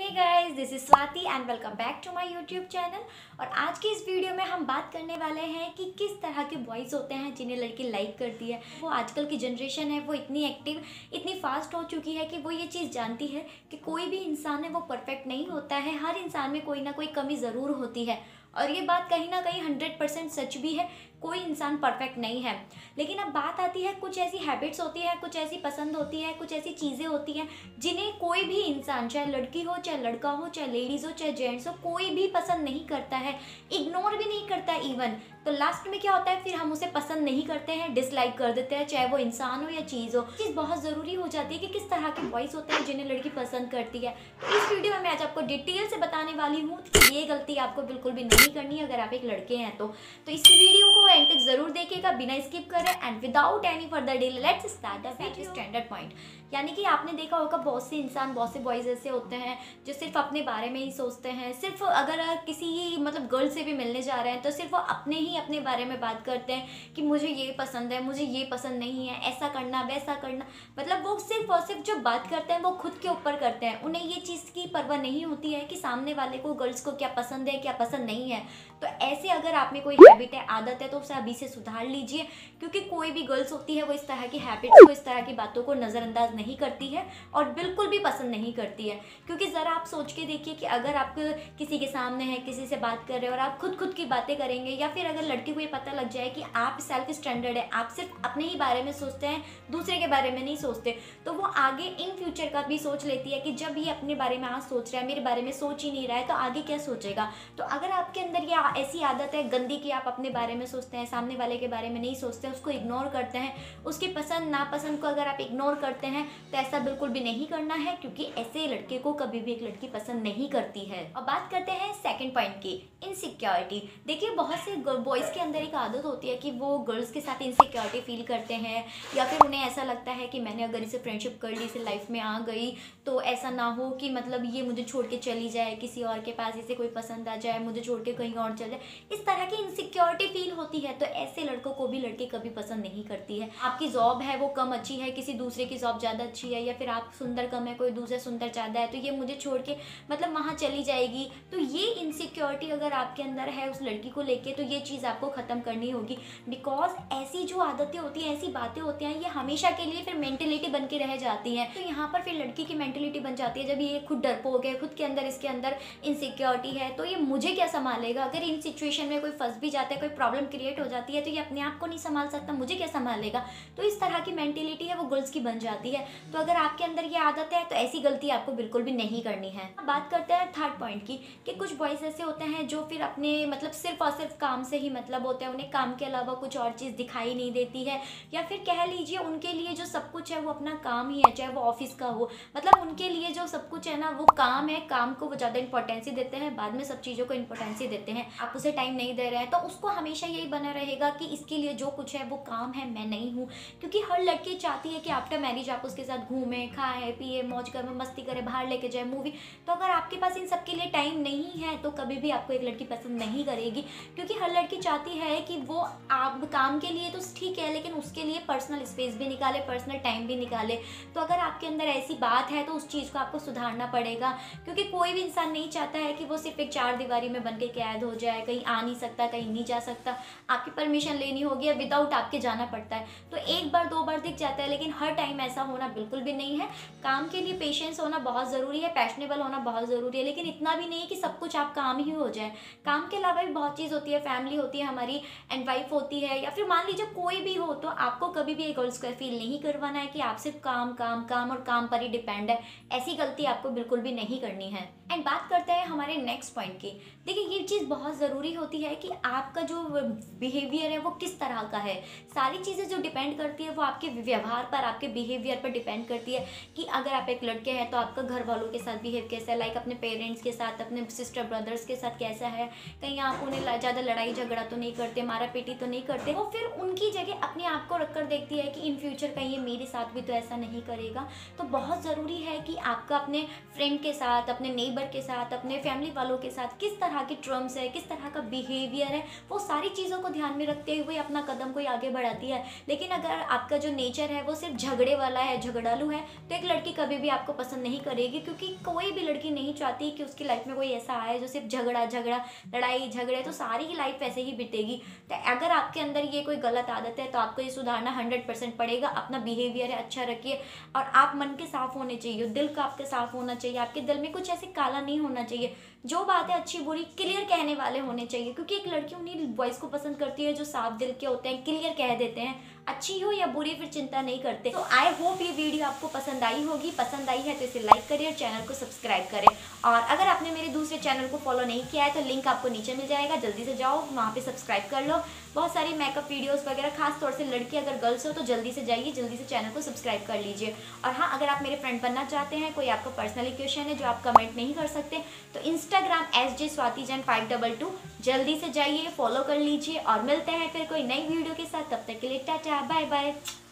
Hey guys, this is Swati and welcome back to my YouTube channel. और आज की इस वीडियो में हम बात करने वाले हैं कि किस तरह के बॉयज़ होते हैं जिन्हें लड़की लाइक करती है। वो आजकल की जनरेशन है, वो इतनी एक्टिव, इतनी फास्ट हो चुकी है कि वो ये चीज़ जानती है कि कोई भी इंसान है वो परफेक्ट नहीं होता है, हर इंसान में कोई ना कोई कमी ज़रूर होती है। और ये बात कहीं ना कहीं 100% सच भी है, कोई इंसान परफेक्ट नहीं है। लेकिन अब बात आती है, कुछ ऐसी हैबिट्स होती है, कुछ ऐसी पसंद होती है, कुछ ऐसी चीज़ें होती हैं जिन्हें कोई भी इंसान, चाहे लड़की हो, चाहे लड़का हो, चाहे लेडीज़ हो, चाहे जेंट्स हो, कोई भी पसंद नहीं करता है, इग्नोर भी नहीं करता इवन। तो लास्ट में क्या होता है, फिर हम उसे पसंद नहीं करते हैं, डिसलाइक कर देते हैं, चाहे वो इंसान हो या चीज़ हो। चीज़ बहुत ज़रूरी हो जाती है कि किस तरह के बॉयज़ होते हैं जिन्हें लड़की पसंद करती है। इस वीडियो में मैं आज आपको डिटेल से बताने वाली हूँ कि ये गलती आपको बिल्कुल भी नहीं करनी अगर आप एक लड़के हैं तो इस वीडियो को एंड तक जरूर देखिएगा बिना स्किप करे। And without any further delay let's start the standard point. यानी कि आपने देखा होगा बहुत से इंसान, बहुत से बॉयज़ ऐसे होते हैं जो सिर्फ अपने बारे में ही सोचते हैं। सिर्फ अगर किसी ही मतलब गर्ल से भी मिलने जा रहे हैं तो सिर्फ वो अपने बारे में बात करते हैं कि मुझे ये पसंद है, मुझे ये पसंद नहीं है, ऐसा करना, वैसा करना। मतलब वो सिर्फ और सिर्फ जो बात करते हैं वो खुद के ऊपर करते हैं। उन्हें ये चीज़ की परवाह नहीं होती है कि सामने वाले को, गर्ल्स को क्या पसंद है, क्या पसंद नहीं है। तो ऐसे अगर आप में कोई हैबिट है, आदत है, तो उसे अभी से सुधार लीजिए, क्योंकि कोई भी गर्ल्स होती है वो इस तरह की हैबिट्स को, इस तरह की बातों को नज़रअंदाज नहीं करती है और बिल्कुल भी पसंद नहीं करती है। क्योंकि ज़रा आप सोच के देखिए कि अगर आप किसी के सामने हैं, किसी से बात कर रहे हो और आप खुद की बातें करेंगे, या फिर अगर लड़की को ये पता लग जाए कि आप सेल्फ स्टैंडर्ड है, आप सिर्फ अपने ही बारे में सोचते हैं, दूसरे के बारे में नहीं सोचते, तो वो आगे इन फ्यूचर का भी सोच लेती है कि जब ये अपने बारे में आज सोच रहा है, मेरे बारे में सोच ही नहीं रहा है, तो आगे क्या सोचेगा। तो अगर आपके अंदर ये ऐसी आदत है गंदी कि आप अपने बारे में सोचते हैं, सामने वाले के बारे में नहीं सोचते, उसको इग्नोर करते हैं, उसकी पसंद नापसंद को अगर आप इग्नोर करते हैं, तो ऐसा बिल्कुल भी नहीं करना है, क्योंकि ऐसे लड़के को कभी भी एक लड़की पसंद नहीं करती है। और बात करते हैं सेकंड पॉइंट की, इनसिक्योरिटी। देखिए बहुत से बॉयज़ के अंदर एक आदत होती है कि वो गर्ल्स के साथ इनसिक्योरिटी फील करते हैं, या फिर उन्हें ऐसा लगता है कि मैंने अगर इसे फ्रेंडशिप कर ली, इसे लाइफ में आ गई, तो ऐसा ना हो कि मतलब ये मुझे छोड़ के चली जाए किसी और के पास, इसे कोई पसंद आ जाए, मुझे छोड़ के कहीं और चल जाए। इस तरह की इनसिक्योरिटी फील होती है, तो ऐसे लड़कों को भी लड़की कभी पसंद नहीं करती है। आपकी जॉब है वो कम अच्छी है, किसी दूसरे की जॉब ज़्यादा अच्छी है, या फिर आप सुंदर कम है, कोई दूसरा सुंदर ज़्यादा है, तो ये मुझे छोड़ के मतलब वहाँ चली जाएगी। तो ये इनसिक्योरिटी अगर आपके अंदर है उस लड़की को लेके, तो ये चीज़ आपको ख़त्म करनी होगी। बिकॉज ऐसी जो आदतें होती हैं, ऐसी बातें होती हैं, ये हमेशा के लिए फिर मेंटेलिटी बन के रह जाती हैं। तो यहाँ पर फिर लड़की की मेंटेलिटी बन जाती है, जब ये खुद डरपोक है, खुद के अंदर, इसके अंदर इनसिक्योरिटी है, तो ये मुझे क्या संभालेगा। अगर इन सिचुएशन में कोई फंस भी जाता है, कोई प्रॉब्लम क्रिएट हो जाती है, तो ये अपने आप को नहीं संभाल सकता, मुझे क्या संभालेगा। तो इस तरह की मेंटेलिटी है वो गर्ल्स की बन जाती है। तो अगर आपके अंदर ये आदत है तो ऐसी गलती आपको बिल्कुल भी नहीं करनी है। बात करते हैं थर्ड पॉइंट की कि कुछ बॉयज ऐसे होते हैं जो फिर अपने मतलब सिर्फ और सिर्फ काम से ही मतलब होते हैं, उन्हें काम के अलावा कुछ और चीज़ दिखाई नहीं देती है, या फिर कह लीजिए उनके लिए जो सब कुछ है वो अपना काम ही है, चाहे वो ऑफिस का हो, मतलब उनके लिए जो सब कुछ है ना वो काम है। काम को वो ज़्यादा इंपॉर्टेंसी देते हैं, बाद में सब चीज़ों को इंपॉर्टेंसी देते हैं, आप उसे टाइम नहीं दे रहे हैं। तो उसको हमेशा यही बना रहेगा कि इसके लिए जो कुछ है वो काम है, मैं नहीं हूँ। क्योंकि हर लड़की चाहती है कि आफ्टर मैरिज आप उसके साथ घूमें, खाएँ, पिए, मौज करें, मस्ती करें, बाहर लेके जाए, मूवी। तो अगर आपके पास इन सब के लिए टाइम नहीं है तो कभी भी आपको एक लड़की पसंद नहीं करेगी, क्योंकि हर लड़की चाहती है कि वो आप काम के लिए तो ठीक है, लेकिन उसके लिए पर्सनल स्पेस भी निकाले, पर्सनल टाइम भी निकाले। तो अगर आपके अंदर ऐसी बात है तो उस चीज़ को आपको सुधारना पड़ेगा, क्योंकि कोई भी इंसान नहीं चाहता है कि वो सिर्फ एक चार दीवारी में बन के कैद हो जाए, कहीं आ नहीं सकता, कहीं नहीं जा सकता। आपकी परमिशन लेनी होगी, विदाउट आपके जाना पड़ता है। तो एक बार दो बार दिख जाता है, लेकिन हर टाइम ऐसा होना बिल्कुल भी नहीं है। काम के लिए पेशेंस होना बहुत ज़रूरी है, पैशनेबल होना बहुत ज़रूरी है, लेकिन इतना भी नहीं कि सब कुछ आप काम ही हो जाए। काम के अलावा भी बहुत चीज़ होती है, फैमिली होती है हमारी, एंड वाइफ होती है, या फिर मान लीजिए कोई भी हो। तो आपको कभी भी गर्ल्स को फील नहीं करवाना है कि आप सिर्फ काम काम काम और काम पर ही डिपेंड है। ऐसी गलती आपको बिल्कुल भी नहीं करनी है। एंड बात करते हैं हमारे नेक्स्ट पॉइंट की। देखिए ये चीज़ बहुत ज़रूरी होती है कि आपका जो बिहेवियर है वो किस तरह का है। सारी चीज़ें जो डिपेंड करती है वो आपके व्यवहार पर, आपके बिहेवियर पर डिपेंड करती है कि अगर आप एक लड़के हैं तो आपका घर वालों के साथ बिहेव कैसा है, लाइक अपने पेरेंट्स के साथ, अपने सिस्टर ब्रदर्स के साथ कैसा है, कहीं आप उन्हें ज़्यादा लड़ाई झगड़ा तो नहीं करते, मारा पीटी तो नहीं करते। वो फिर उनकी जगह अपने आप को रखकर देखती है कि इन फ्यूचर कहीं ये मेरे साथ भी तो ऐसा नहीं करेगा। तो बहुत ज़रूरी है कि आपका अपने फ्रेंड के साथ, अपने नेबर के साथ, अपने फैमिली वालों के साथ किस तरह के टर्म्स है, किस तरह का बिहेवियर है, वो सारी चीज़ों को ध्यान में रखते हुए अपना कदम कोई आगे बढ़ाती है। लेकिन अगर आपका जो नेचर है वो सिर्फ झगड़े वाला है, झगड़ालू है, तो एक लड़की कभी भी आपको पसंद नहीं करेगी, क्योंकि कोई भी लड़की नहीं चाहती कि उसकी लाइफ में कोई ऐसा आए जो सिर्फ झगड़ा लड़ाई झगड़े, तो सारी ही लाइफ ऐसे ही बीतेगी। तो अगर आपके अंदर ये कोई गलत आदत है तो आपको ये सुधारना 100% पड़ेगा। अपना बिहेवियर है अच्छा रखिए, और आप मन के साफ होने चाहिए, दिल का आपका साफ होना चाहिए, आपके दिल में कुछ ऐसे काला नहीं होना चाहिए, जो बातें अच्छी बुरी क्लियर कहने वाले होने चाहिए, क्योंकि एक लड़की उन्हीं बॉयज़ को पसंद करती है जो साफ दिल के होते हैं, क्लियर कह देते हैं, अच्छी हो या बुरी फिर चिंता नहीं करते। तो आई होप ये वीडियो आपको पसंद आई होगी, पसंद आई है तो इसे लाइक करें और चैनल को सब्सक्राइब करें। और अगर आपने मेरे दूसरे चैनल को फॉलो नहीं किया है तो लिंक आपको नीचे मिल जाएगा, जल्दी से जाओ वहाँ पर सब्सक्राइब कर लो। बहुत सारी मेकअप वीडियोस वगैरह, खास तौर से लड़की अगर गर्ल्स हो तो जल्दी से जाइए, जल्दी से चैनल को सब्सक्राइब कर लीजिए। और हाँ, अगर आप मेरे फ्रेंड बनना चाहते हैं, कोई आपका पर्सनली क्वेश्चन है जो आप कमेंट नहीं कर सकते, तो इंस्टाग्राम @swatijan522 जल्दी से जाइए, फॉलो कर लीजिए। और मिलते हैं फिर कोई नई वीडियो के साथ, तब तक के लिए टाटा बाय बाय।